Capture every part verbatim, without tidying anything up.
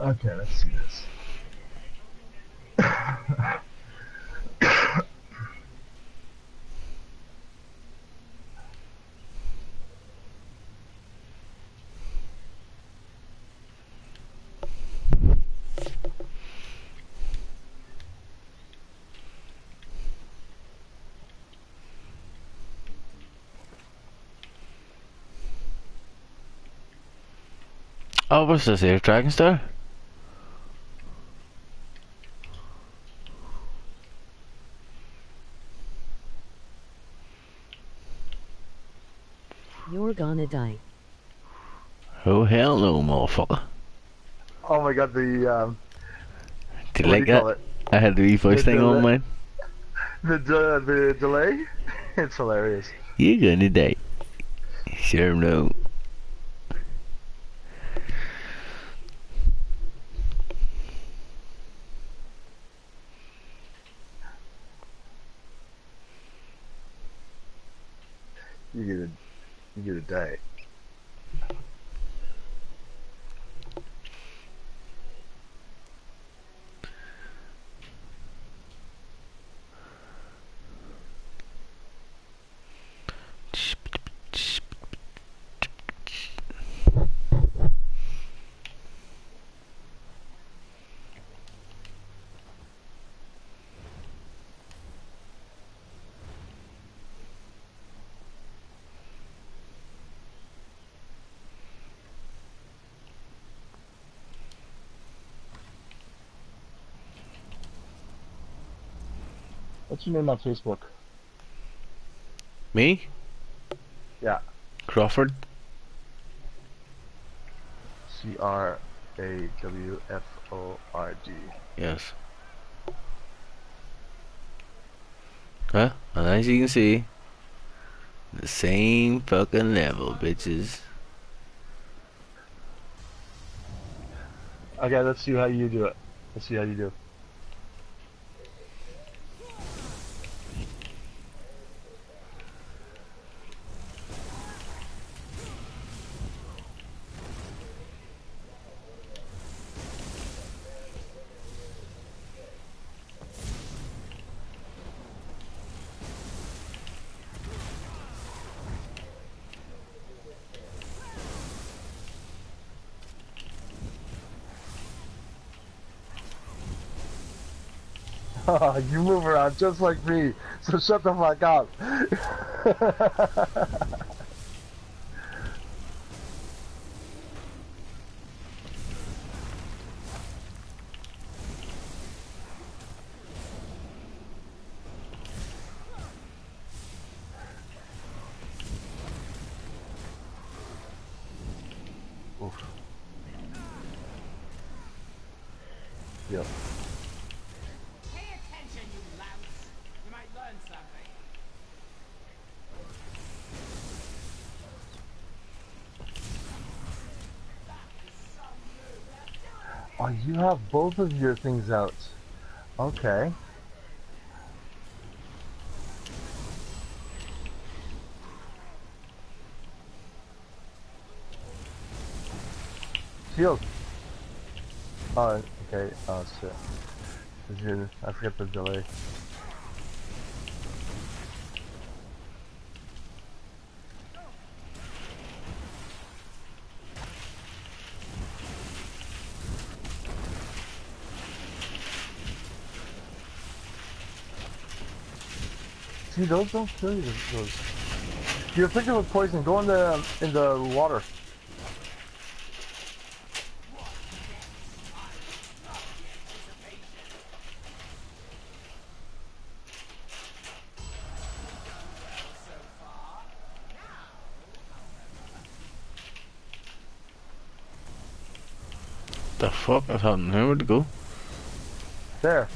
Okay, let's see this. Oh, what's this here? Dragon's Tower? You're gonna die. Oh, hell no, motherfucker. Oh my god, the, um... Did you like that? You I had the revoice thing on mine. The, uh, the delay? It's hilarious. You're gonna die. Sure no. You get a, you get a day. What's your name on Facebook? Me? Yeah. Crawford. C R A W F O R D. Yes. Huh? And as you can see, the same fucking level, bitches. Okay, let's see how you do it. Let's see how you do. You move around just like me, so shut the fuck up. Oof. Yep. Oh, you have both of your things out. Okay. Shield. Oh, okay. Oh, shit. I forgot the delay. See, those don't kill you. Those. You're afflicted with poison. Go in the in the water. The fuck? I don't know where to go. There.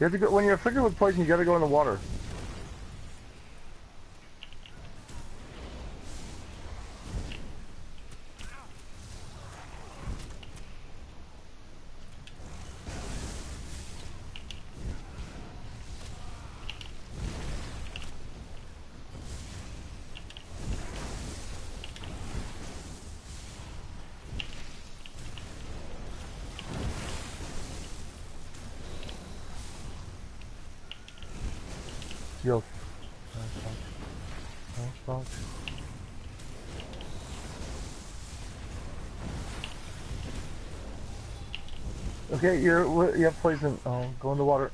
You have to go when you're afflicted with poison. You gotta go in the water. Yok. Bak bak. Bak bak. Okay, you're you have poison. Oh, go in the water.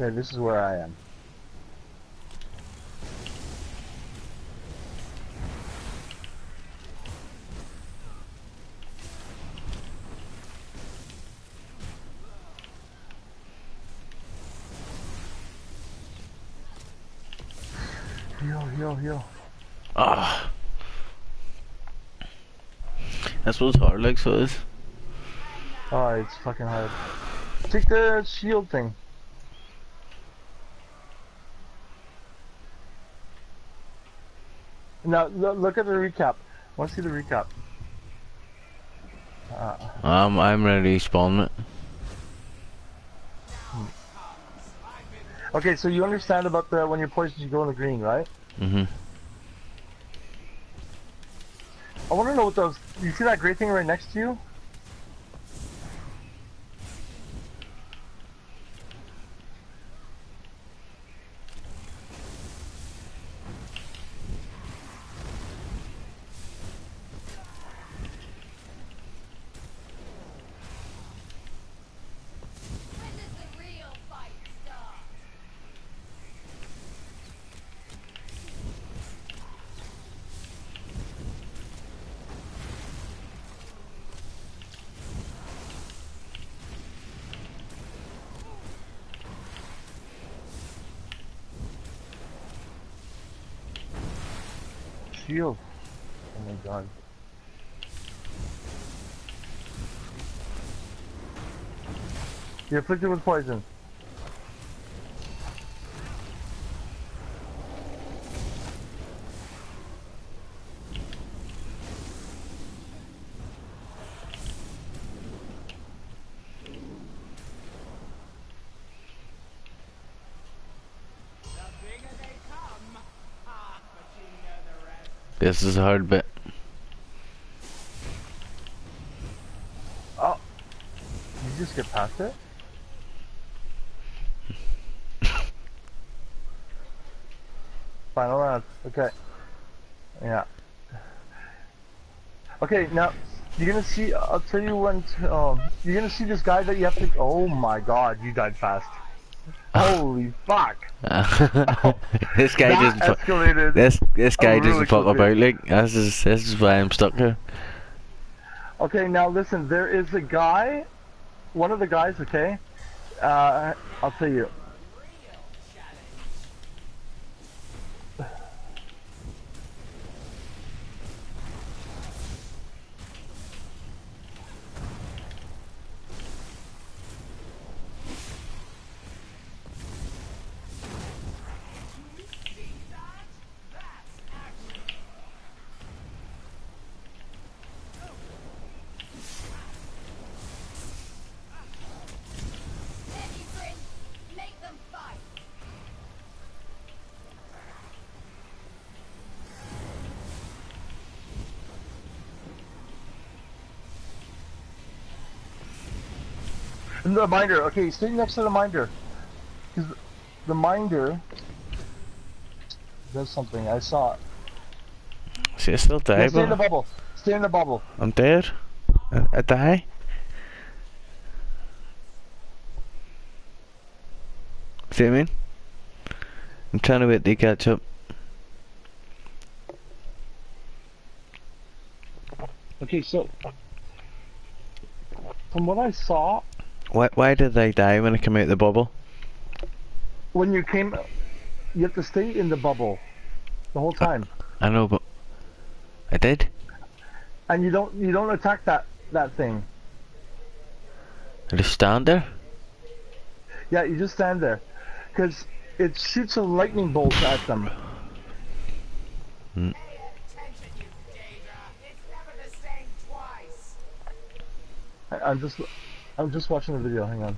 Okay, this is where I am. Heal, heal, heal. Ah, that's what Harlex was. Oh, it's fucking hard. Take the shield thing. Now, look at the recap. I want to see the recap. Uh, um, I'm ready to spawn it. Hmm. Okay, so you understand about the when you're poisoned, you go in the green, right? Mm-hmm. I want to know what those... You see that gray thing right next to you? Shield. Oh my god. You're afflicted with poison. This is a hard bit. Oh, did you just get past it? Final round. Okay. Yeah. Okay, now you're gonna see. I'll tell you when. To, um, you're gonna see this guy that you have to. Oh my God! You died fast. Holy fuck! Oh, this guy doesn't. Escalated. This this guy really doesn't fuck about. Like this is this is why I'm stuck here. Okay, now listen. There is a guy, one of the guys. Okay, uh, I'll tell you. The minder, okay, stay next to the minder. Because the minder does something, I saw it. See, I still die, yeah, stay in the bubble. Stay in the bubble. I'm dead. I, I die. See what I mean? I'm trying to wait to catch up. Okay, so from what I saw. Why, why did I die when I came out of the bubble? When you came, you have to stay in the bubble the whole time. I know, but I did. And you don't, you don't attack that that thing. I just stand there. Yeah, you just stand there, because It shoots a lightning bolt at them. Mm. I, I'm just, I'm just watching the video. Hang on.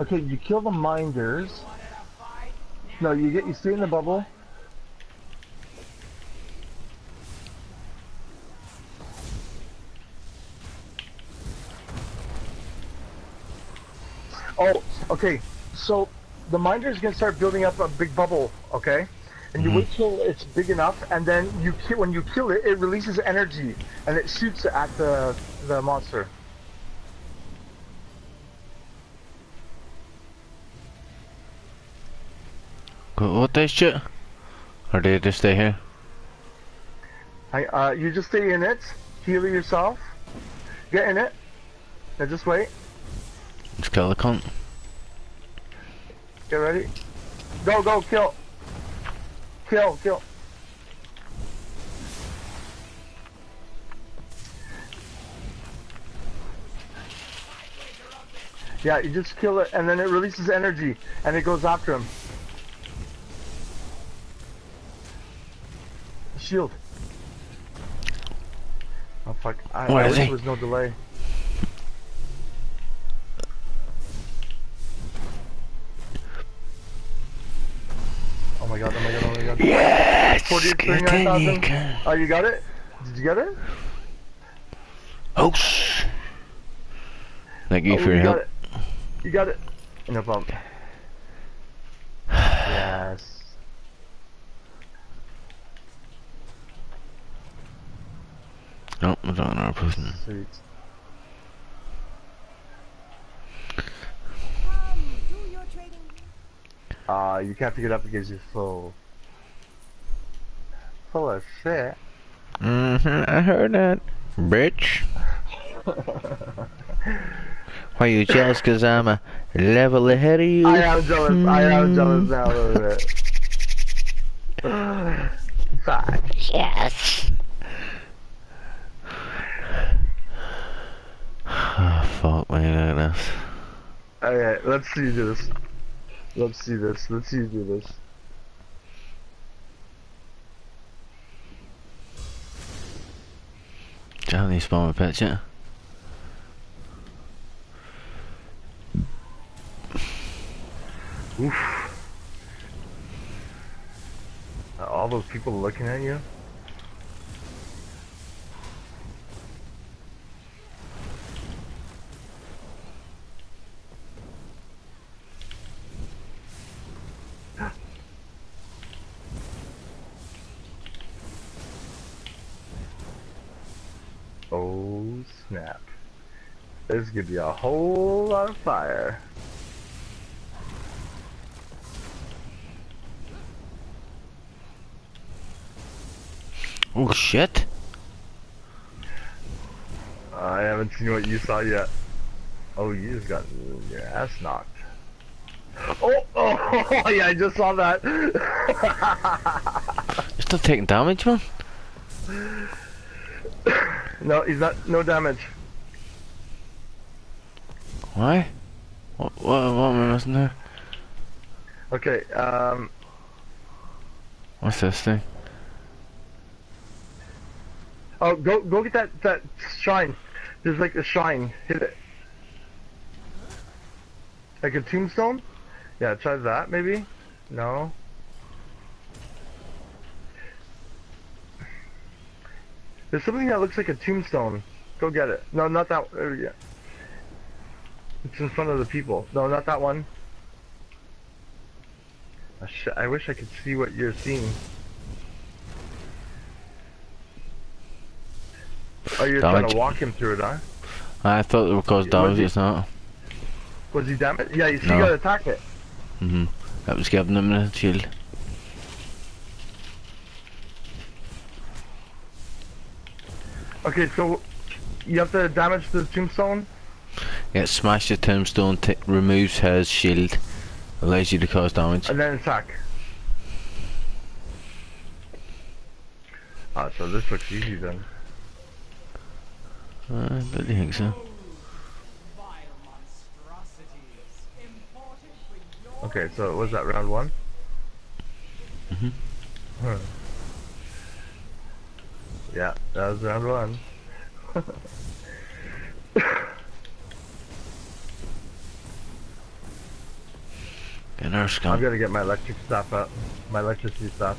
Okay, you kill the minders. No, you get you stay in the bubble. Oh, okay. So the minders can start building up a big bubble, okay? And you mm-hmm. wait till it's big enough, and then you kill, when you kill it, it releases energy and it shoots at the the monster. What they shit? Or do you just stay here? I, uh, you just stay in it, heal yourself, get in it, and just wait. Just kill the cunt. Get ready. Go, go, kill. Kill, kill. Yeah, you just kill it, and then it releases energy, and it goes after him. Shield. Oh fuck! I, I wish there was no delay. Oh my god! Oh my god! Oh my god! Yes. forty, thirty-nine thousand. Oh, you got it? Did you get it? Oh. Thank you oh, for your help. It. You got it. No problem. Yes. No, I don't know our person. Sweet. Uh, you can't pick it up because you're full. Full of shit. Mm-hmm, I heard that. Bitch. Why you jealous cause I'm a level ahead of you? I am jealous, mm. I am jealous now a little bit. Fuck. Yes. Oh, fuck me, look at this. Alright, let's see this. Let's see this. Let's see you do this. Do you have any spawn pets yet? Oof. Are all those people looking at you? Oh snap. There's gonna be a whole lot of fire. Oh shit. I haven't seen what you saw yet. Oh, you just got your ass knocked. Oh, oh, oh yeah, I just saw that. You're still taking damage, man? No, he's not. No damage. Why? What? What? What am I missing there? Okay. Um. What's this thing? Oh, go go get that that shrine. There's like a shrine. Hit it. Like a tombstone. Yeah, try that maybe. No. There's something that looks like a tombstone. Go get it. No, not that one. There we go. It's in front of the people. No, not that one. I, sh I wish I could see what you're seeing. Oh, you're damage. Trying to walk him through it, huh? I thought it would cause damage. Was he, it's not. Was he damaged? Yeah, you see, no. You gotta attack it. Mm-hmm. That was giving him a shield. Okay, so you have to damage the tombstone? Yeah, smash the tombstone, t removes her shield, allows you to cause damage. And then attack. Ah, so this looks easy then. I don't think so. Okay, so was that round one? Mm-hmm. Huh. Yeah, that was round one. Get our scum. I've got to get my electric stuff up. My electricity stuff.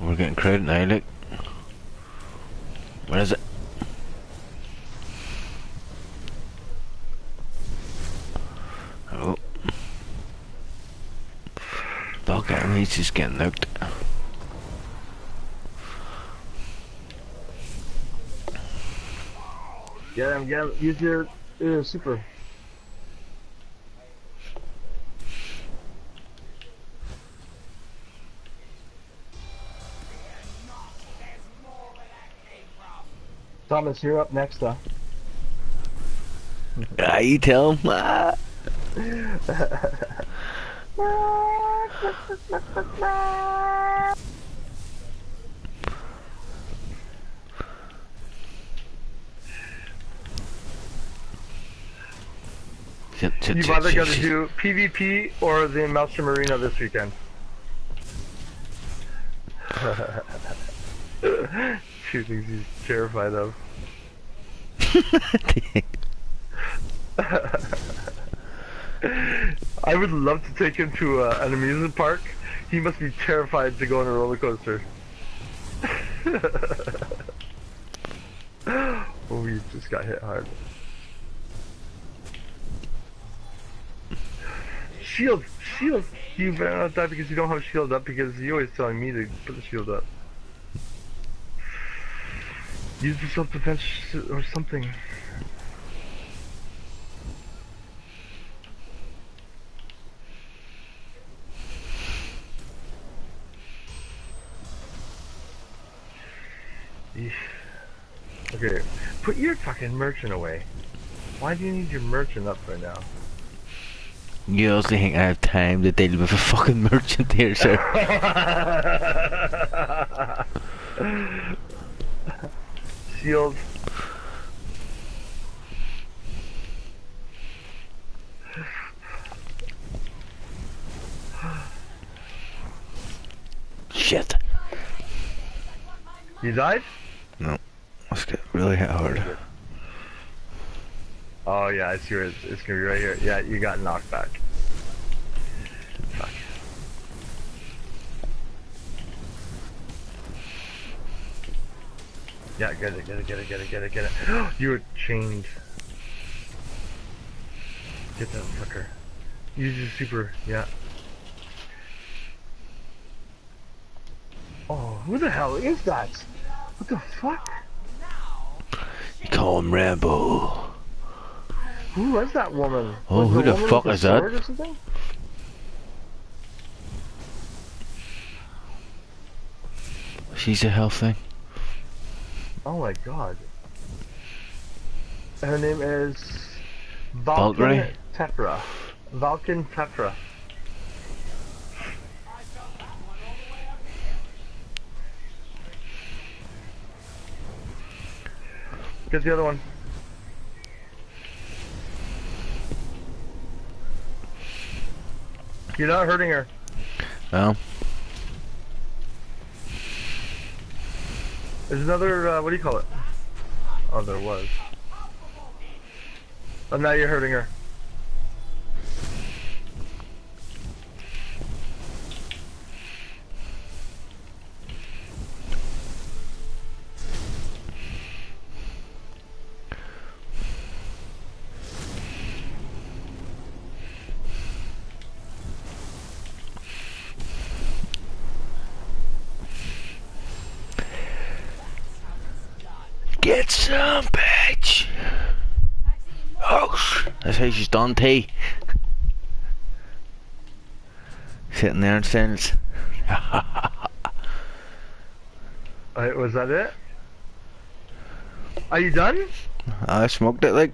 We're getting crowded now, look. Where is it? Oh. Dog at least is getting knocked. Get him, get him, use your uh, super. Thomas, you're up next, though. Ah, you tell him. Ah. You've either got to do PvP or the Maelstrom Arena this weekend. Two things he's terrified of. I would love to take him to uh, an amusement park. He must be terrified to go on a roller coaster. Oh, he just got hit hard. Shield! Shield! You better not die because you don't have shield up, because you're always telling me to put the shield up. Use the self-defense or something. Eesh. Okay, put your fucking merchant away. Why do you need your merchant up right now? You also think I have time to deal with a fucking merchant here, sir? Shield. Shit. You died? No. Let's get really hard. Oh yeah, it's yours. It's gonna be right here. Yeah, you got knocked back. Fuck. Yeah, get it, get it, get it, get it, get it, get it. You were chained. Get that fucker. Use your super, yeah. Oh, who the hell is that? What the fuck? You call him Rambo. Who was that woman? Oh, was who the, the fuck is that? She's a health thing. Oh my god. Her name is Valkyn Tetra. Valkyn Tetra. Get the other one. You're not hurting her. No. There's another, uh, what do you call it? Oh, there was. Oh, now you're hurting her. Get some, bitch! Oh, that's how she's done tea. Sitting there in silence. Alright, was that it? Are you done? I smoked it, like.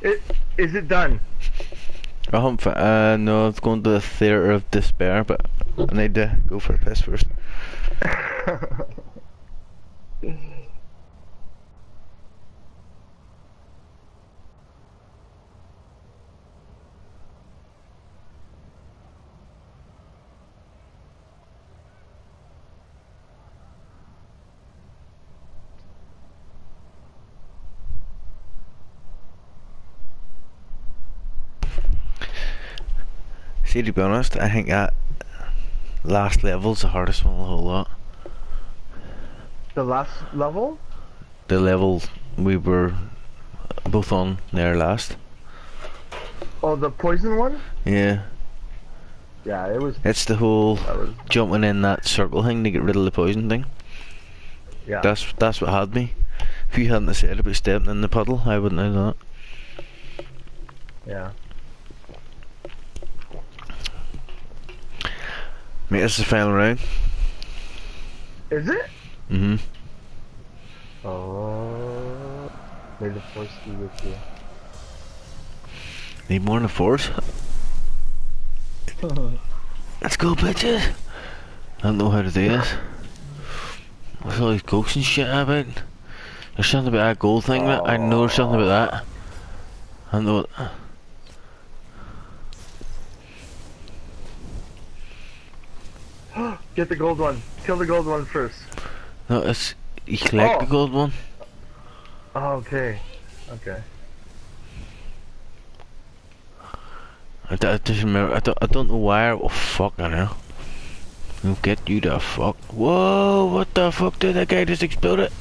It, is it done? But I haven't fi- uh, no, I've gone to the Theatre of Despair, but I need to go for a piss first. See, to be honest, I think that last level's the hardest one of the whole lot. The last level? The level we were both on there last. Oh, the poison one? Yeah. Yeah, it was... It's the whole was... jumping in that circle thing to get rid of the poison thing. Yeah. That's, that's what had me. If you hadn't said about stepping in the puddle, I wouldn't have done that. Yeah. Mate, this is the final round. Is it? Mm hmm. Oh. May the force be with you. Need more than the force? Let's go, bitches! I don't know how to do this. What's all these ghosts and shit about? There's something about that gold thing, oh. I know there's something about that. I don't know what. Get the gold one. Kill the gold one first. No, it's... You collect oh. the gold one. Oh, okay. Okay. I, I just remember... I don't, I don't know why... Oh, fuck, I know. I'll get you the fuck. Whoa, what the fuck did that guy just explode it?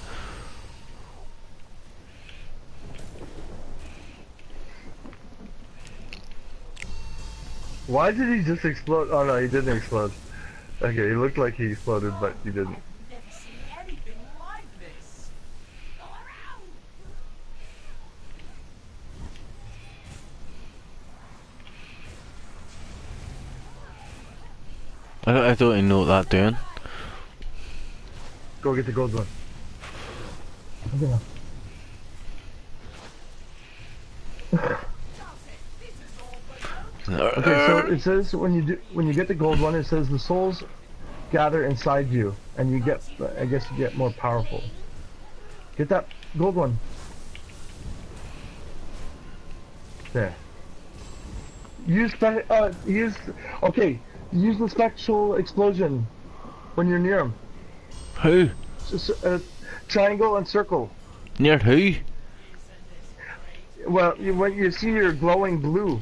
Why did he just explode? Oh, no, he didn't explode. Okay, he looked like he exploded, but he didn't. I've never seen anything like this. Go around. I don't, I don't even know what that's doing. Go get the gold one. Okay. Okay, so it says when you do when you get the gold one, it says the souls gather inside you, and you get I guess you get more powerful. Get that gold one. There. Use that. Uh, use. Okay. Use the spectral explosion when you're near him. Who? Just, uh, triangle and circle. Near who? Well, you, when you see your glowing blue.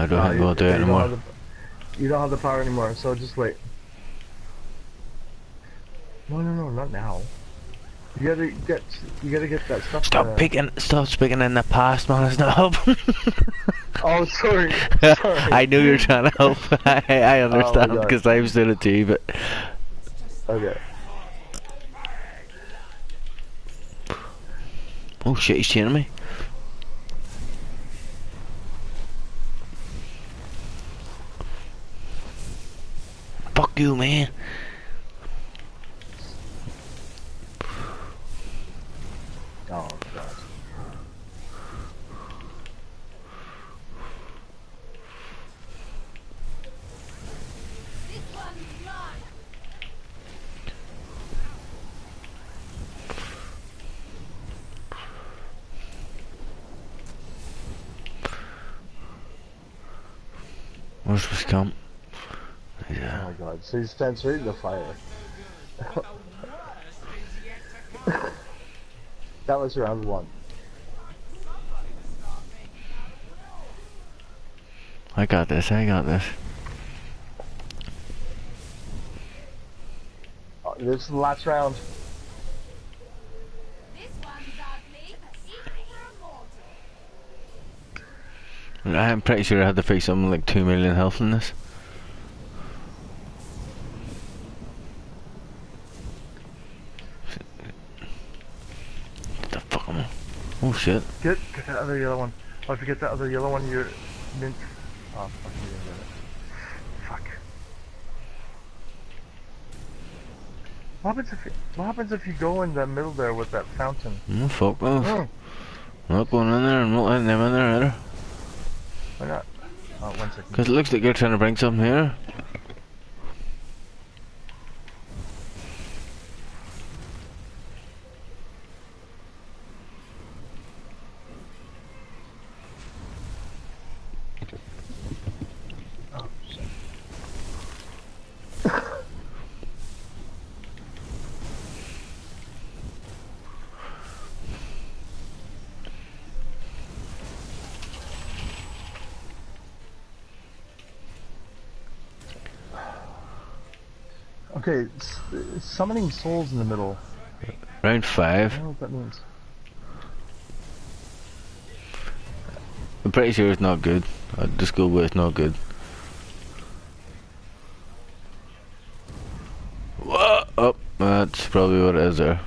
I don't no, have to do it anymore. Don't the, you don't have the power anymore, so just wait. No, no, no, not now. You gotta get, you gotta get that stuff. Stop picking, stop speaking in the past, man. It's not helping. Oh, sorry. sorry. I knew you were trying to help. I, I understand because oh I was doing it too, but. Okay. Oh shit! He's chaining me. Fuck you, man. Oh, God. Where's this come? Yeah. Oh my God, so he stands right in the fire. That was round one. I got this, I got this. Oh, this is the last round. I'm pretty sure I had to face someone like two million health in this. Oh shit. Get, get that other yellow one. Oh, if you get that other yellow one, you're mint. Oh, fuck you didn't get it. Fuck. What happens if you, what happens if you go in the middle there with that fountain? Mm, fuck off. Mm. I'm not going in there, I'm not letting them in there either. Why not? Oh, one second. Because it looks like you're trying to bring something here. Okay, it's, it's summoning souls in the middle. Round five. I don't know what that means. I'm pretty sure it's not good. I'd just go with it's not good. Whoa! Oh, that's probably what it is there.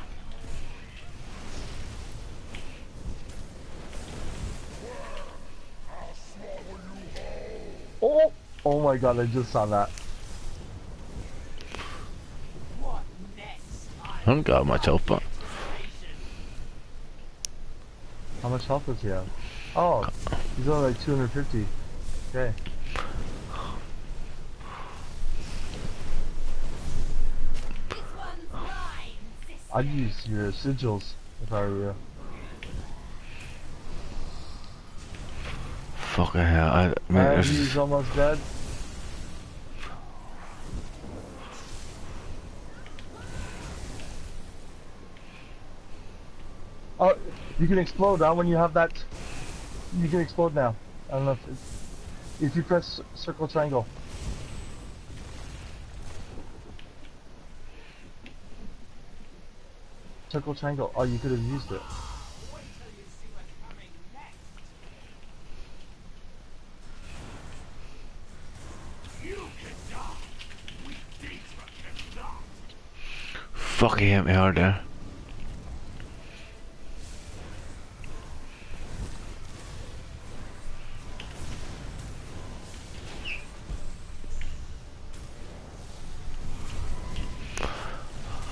Oh! Oh my god, I just saw that. I haven't got much health, but... How much health does he have? Oh, he's only like two hundred fifty. Okay. I'd use your sigils if I were you. Fucking hell, I... Man, uh, he's almost dead. Oh, you can explode now when you have that. You can explode now. I don't know if it's, if you press circle triangle. Circle triangle. Oh, you could have used it. Fuck, he hit me hard there.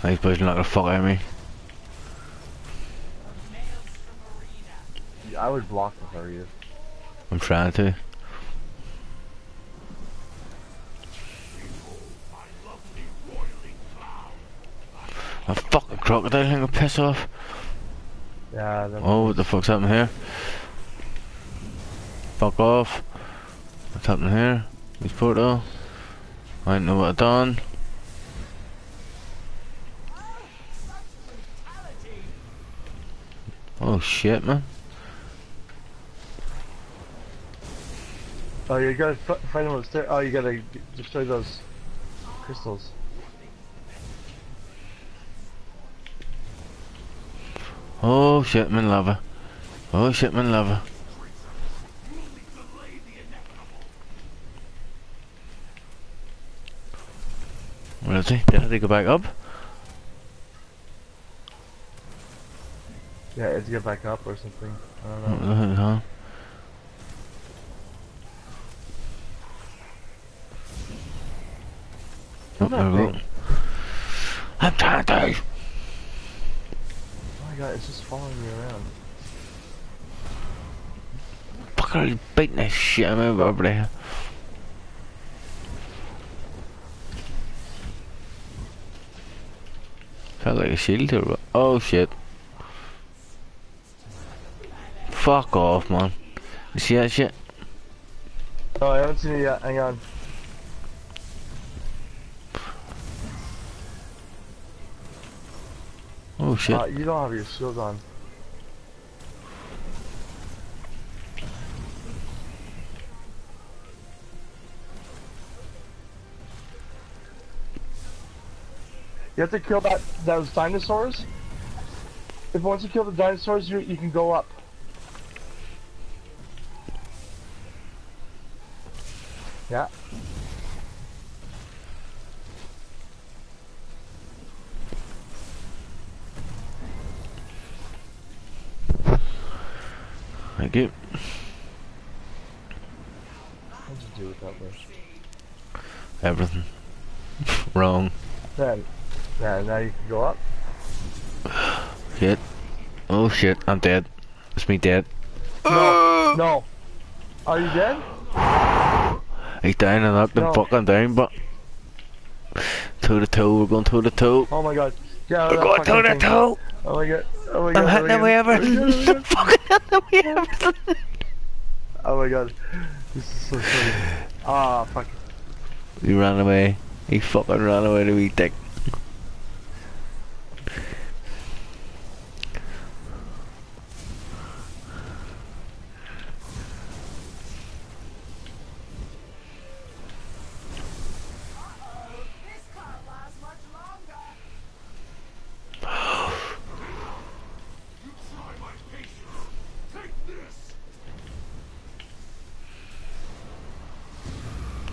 These boys are not gonna fuck at me. Yeah, I would block if I were you. I'm trying to. I fucking crocodile thing will piss off. Yeah. Oh, what the fuck's happening here? Fuck off. What's happening here? This portal. I don't know what I've done. Oh shit, man. Oh, you gotta find them upstairs. Oh, you gotta destroy those crystals. Oh shit, man, lava. Oh shit, man, lava. Where is he? Did he go back up? Yeah, it's get back up or something. I don't know. What the hell? Oh, there we go. I'm tired, Dave. Oh my god, it's just following me around. Fucker, you beating this shit out of me over there. Felt like a shield or what? Oh shit. Fuck off, man. You see that shit? Oh, I haven't seen it yet. Hang on. Oh, shit. Uh, you don't have your shield on. You have to kill that those dinosaurs. If once you kill the dinosaurs, you, you can go up. Yeah. Thank you. What'd you do with that list? Everything. Wrong. Then, yeah, now you can go up. Shit. Oh shit, I'm dead. Is me dead? No, no. Are you dead? He's down and up, no. fucking down, but... Two to two, we're going two to two. Oh my god. Yeah, we're going two to two! Oh my god, oh my god. I'm hitting him with everything. I'm fucking hitting him with everything. Oh my god. This is so funny. Ah, fuck. He ran away. He fucking ran away, the wee dick.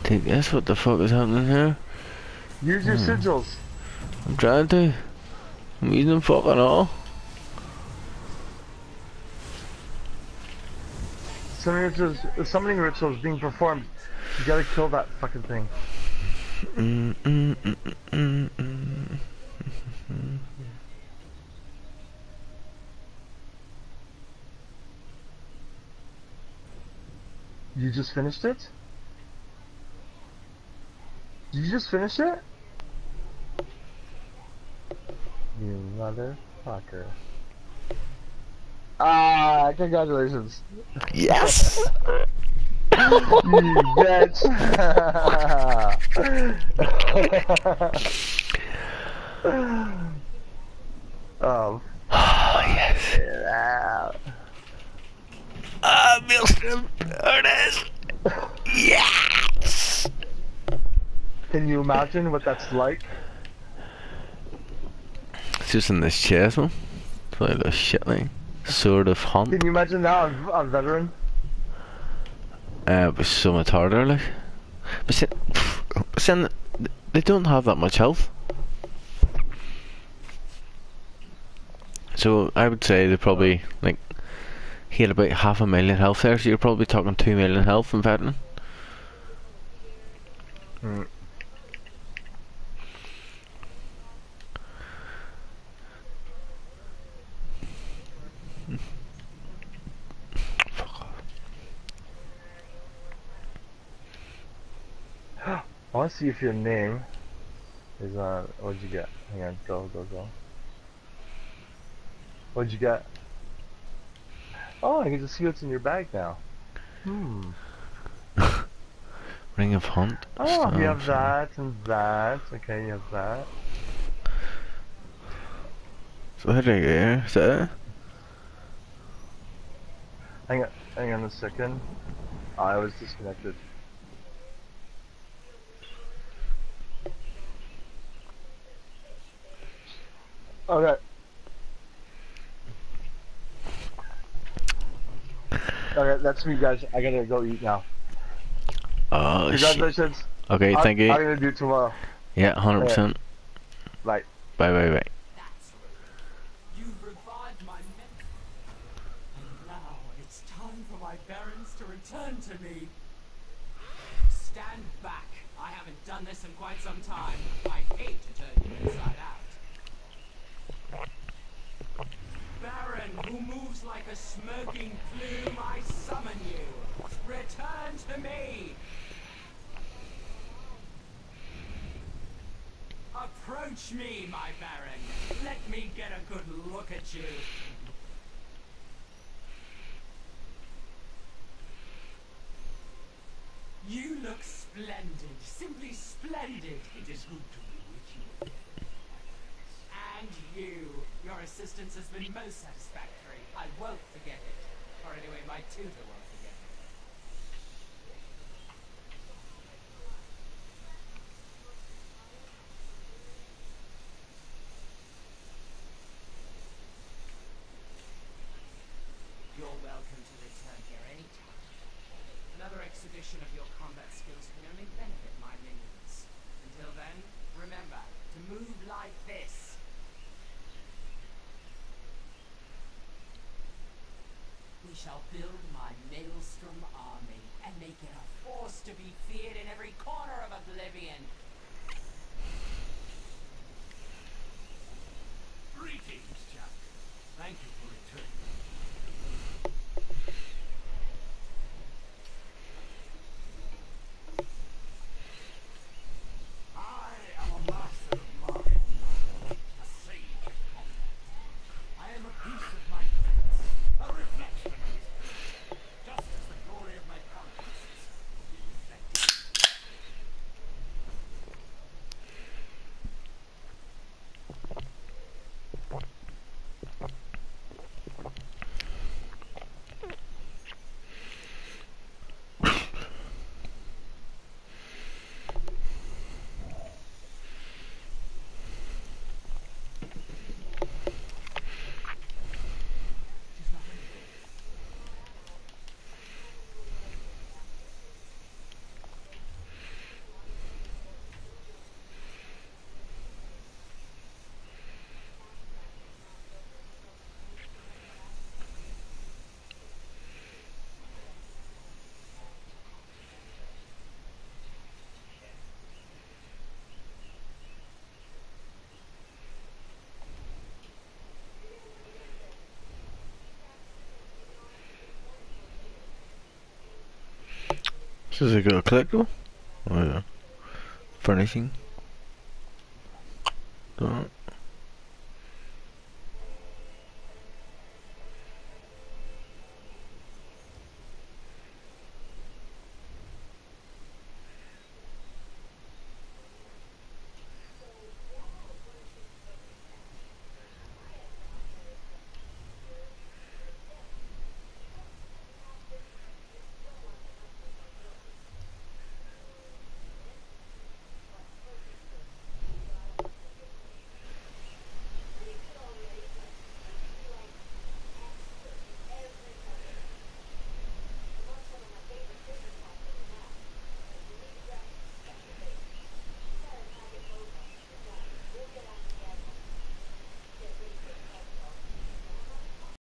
Take this, what the fuck is happening here? Use your hmm. sigils. I'm trying to. I'm using them fucking all. Summoning rituals, summoning rituals being performed. You gotta kill that fucking thing. Mm, mm, mm, mm, mm. You just finished it? Did you just finish it? You motherfucker. Ah, congratulations. Yes! You bitch! Oh. Oh, yes. Yeah. Ah, Maelstrom, there it is! Yes! Can you imagine what that's like? It's just in this chest, man. It's like a shit thing. Sword of Hunt. Can you imagine that on, on Veteran? Uh, it was so much harder, like. But see, but see, they don't have that much health. So I would say they probably, like, he had about half a million health there, so you're probably talking two million health in Veteran. Hmm. I want to see if your name is on. Uh, what'd you get? Hang on, go, go, go. What'd you get? Oh, I can just see what's in your bag now. Hmm. Ring of Hunt. Oh, you have that and that. Okay, you have that. So how do I go? Is that it? Hang on, hang on a second. Oh, I was disconnected. Okay. Okay, that's me, guys. I gotta go eat now. Oh, congratulations. Shit. Okay, I'm, thank you. I'm gonna do it tomorrow. Yeah, one hundred percent. Okay. Bye. Bye, bye, bye. You've revived my memory. And now it's time for my barons to return to me. Stand back. I haven't done this in quite some time. I hate to turn you inside out. Baron, who moves like a smoking plume, I summon you. Return to me. Approach me, my Baron. Let me get a good look at you. You look splendid, simply splendid. It is good to be with you. And you. Your assistance has been most satisfactory. I won't forget it. Or anyway, my tutor won't forget it. You're welcome to return here anytime. Another exhibition of your combat skills can only benefit my minions. Until then, remember to move like this. We shall build my Maelstrom army and make it a force to be feared in every corner of Oblivion. Greetings, Jack. Thank you for returning. This is a good collectible? Oh yeah. Furnishing. Don't.